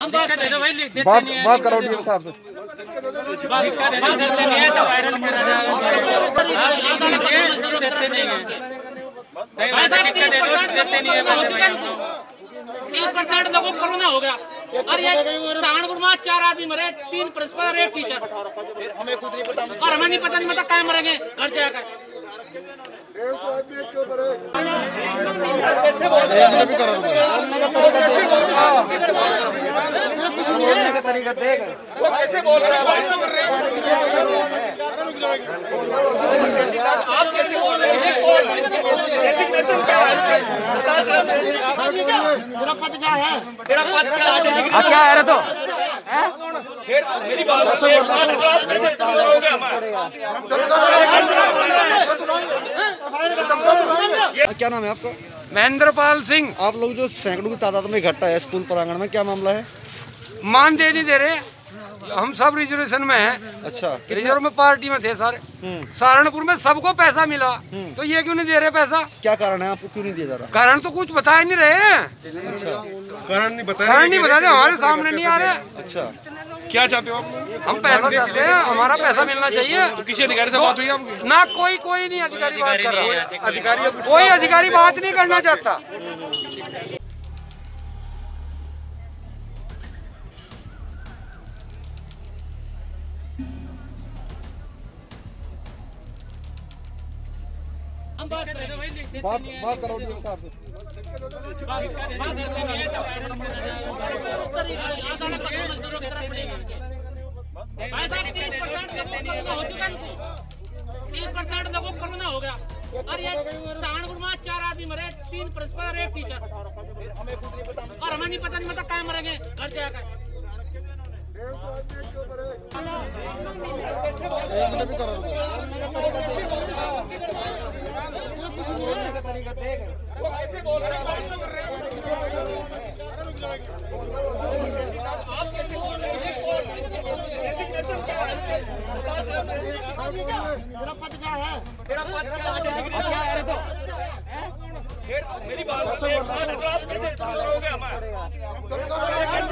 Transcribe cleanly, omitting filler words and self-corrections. बात करो डीएम साहब से। लोगों को कोरोना हो गया और ये सहारनपुर में 4 आदमी मरे, 3 प्रिंसिपल और 1 टीचर। हमें खुद नहीं पता और हमें नहीं पता नहीं मतलब क्या मरेंगे घर जाकर। क्या है तो फिर मेरी बात क्या नाम है आपका? महेंद्रपाल सिंह। आप लोग जो सैकड़ों की तादाद में इकट्ठा है स्कूल प्रांगण में, क्या मामला है? मानदेय नहीं दे रहे, हम सब रिजर्वेशन में हैं। अच्छा, रिजर्व में पार्टी में थे सारे। सहारनपुर में सबको पैसा मिला तो ये क्यों नहीं दे रहे पैसा? क्या कारण है आपको क्यों नहीं दिया जा रहा? कारण तो कुछ बता ही नहीं रहे हैं। अच्छा, कारण नहीं बता रहे, हमारे सामने नहीं आ रहे। अच्छा, क्या चाहते हो? हम पैसा चाहते हैं, हमारा पैसा मिलना चाहिए। तो किसी अधिकारी से बात हुई आपकी? ना, कोई नहीं अधिकारी बात कर रहा है। कोई अधिकारी बात नहीं करना चाहता। बात करो डीएम साहब से। भाई साहब 30% लोगों हो चुका, 30% लोगों को कोरोना हो गया और ये सहारनपुर में 4 आदमी मरे, 3 प्रिंसिपल और 1 टीचर। हमें खुद नहीं पता और हमें नहीं पता नहीं मतलब क्या मरेंगे घर जाकर। मेरी बात